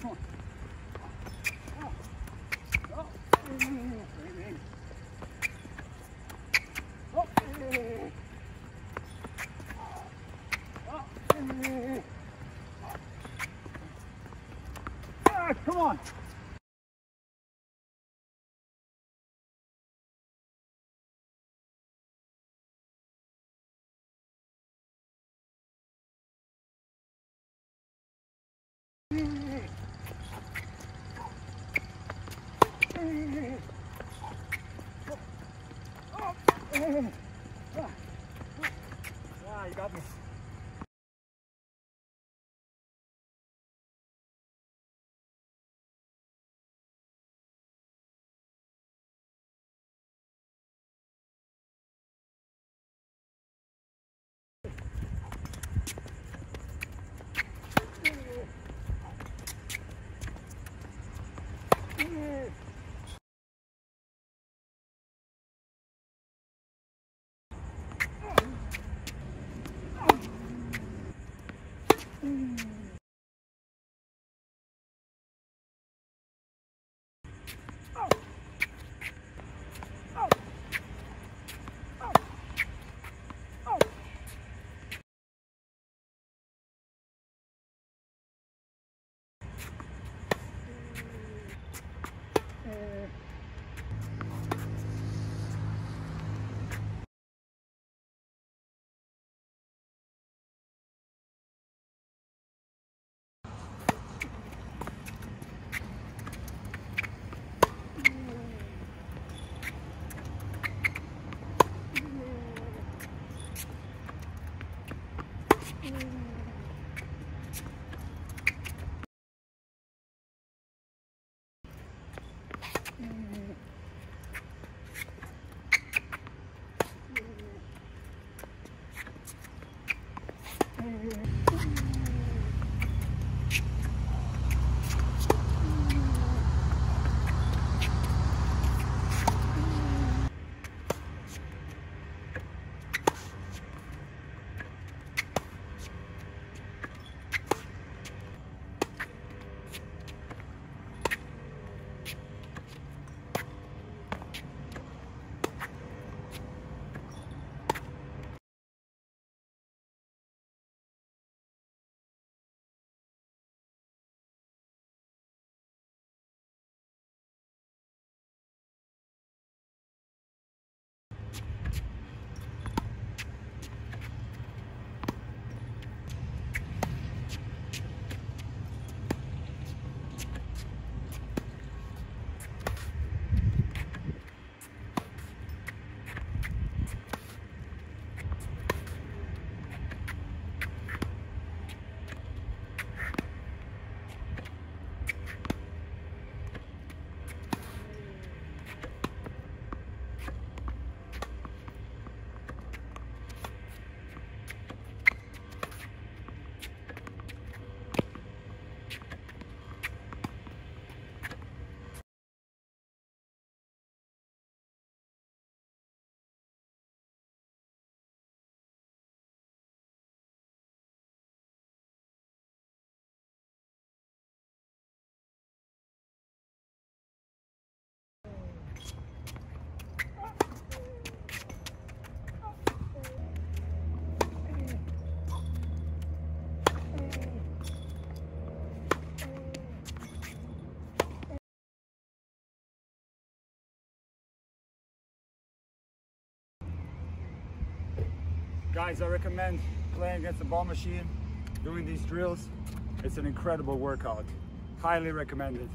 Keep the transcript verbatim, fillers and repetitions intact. come on. Oh. Oh. Oh. Oh. Oh. Ah, come on. Ah, you got me. Guys, I recommend playing against the ball machine, doing these drills. It's an incredible workout. Highly recommended.